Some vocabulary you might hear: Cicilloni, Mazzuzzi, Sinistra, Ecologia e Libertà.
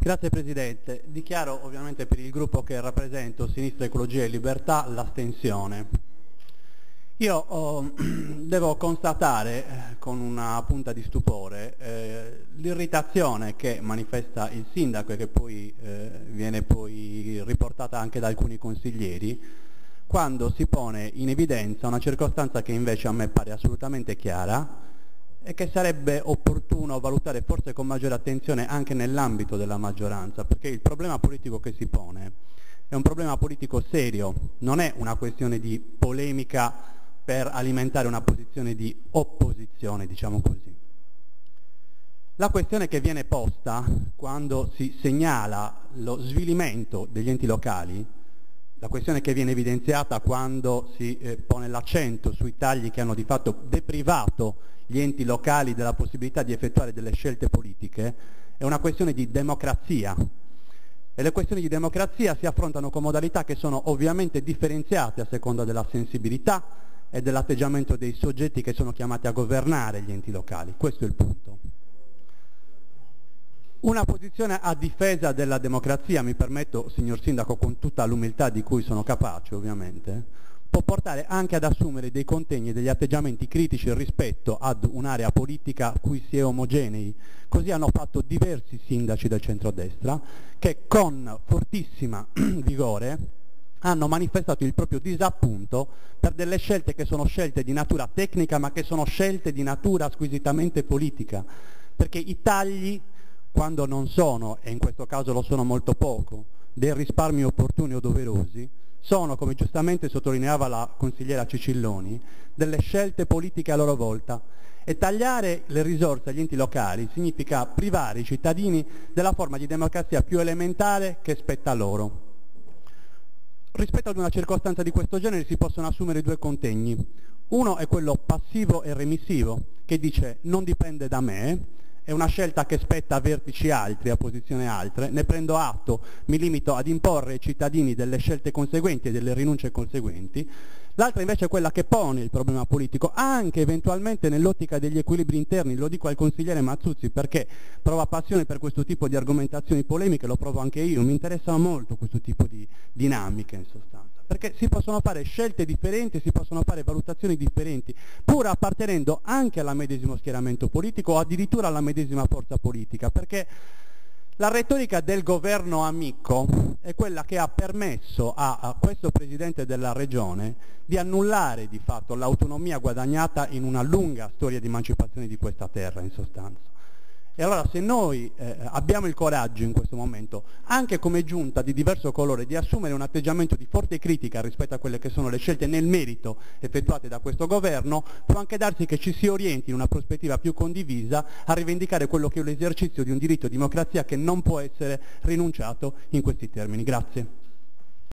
Grazie Presidente. Dichiaro ovviamente per il gruppo che rappresento, Sinistra, Ecologia e Libertà, l'astensione. Io devo constatare con una punta di stupore l'irritazione che manifesta il sindaco e che poi viene poi riportata anche da alcuni consiglieri quando si pone in evidenza una circostanza che invece a me pare assolutamente chiara e che sarebbe opportuno valutare forse con maggiore attenzione anche nell'ambito della maggioranza, perché il problema politico che si pone è un problema politico serio, non è una questione di polemica per alimentare una posizione di opposizione, diciamo così. La questione che viene posta quando si segnala lo svilimento degli enti locali, la questione che viene evidenziata quando si pone l'accento sui tagli che hanno di fatto deprivato gli enti locali della possibilità di effettuare delle scelte politiche, è una questione di democrazia. E le questioni di democrazia si affrontano con modalità che sono ovviamente differenziate a seconda della sensibilità e dell'atteggiamento dei soggetti che sono chiamati a governare gli enti locali. Questo è il punto. Una posizione a difesa della democrazia, mi permetto, signor Sindaco, con tutta l'umiltà di cui sono capace ovviamente, può portare anche ad assumere dei contegni e degli atteggiamenti critici rispetto ad un'area politica a cui si è omogenei. Così hanno fatto diversi sindaci del centrodestra che con fortissima vigore hanno manifestato il proprio disappunto per delle scelte che sono scelte di natura tecnica ma che sono scelte di natura squisitamente politica, perché i tagli, quando non sono, e in questo caso lo sono molto poco, dei risparmi opportuni o doverosi, sono, come giustamente sottolineava la consigliera Cicilloni, delle scelte politiche a loro volta, e tagliare le risorse agli enti locali significa privare i cittadini della forma di democrazia più elementare che spetta loro. Rispetto ad una circostanza di questo genere si possono assumere due contegni. Uno è quello passivo e remissivo, che dice non dipende da me, è una scelta che spetta a vertici altri, a posizioni altre, ne prendo atto, mi limito ad imporre ai cittadini delle scelte conseguenti e delle rinunce conseguenti. L'altra invece è quella che pone il problema politico, anche eventualmente nell'ottica degli equilibri interni, lo dico al consigliere Mazzuzzi perché prova passione per questo tipo di argomentazioni polemiche, lo provo anche io, mi interessano molto questo tipo di dinamiche in sostanza. Perché si possono fare scelte differenti, si possono fare valutazioni differenti, pur appartenendo anche al medesimo schieramento politico o addirittura alla medesima forza politica, perché la retorica del governo amico è quella che ha permesso a questo Presidente della Regione di annullare di fatto l'autonomia guadagnata in una lunga storia di emancipazione di questa terra in sostanza. E allora se noi abbiamo il coraggio in questo momento, anche come giunta di diverso colore, di assumere un atteggiamento di forte critica rispetto a quelle che sono le scelte nel merito effettuate da questo governo, può anche darsi che ci si orienti in una prospettiva più condivisa a rivendicare quello che è l'esercizio di un diritto di democrazia che non può essere rinunciato in questi termini. Grazie.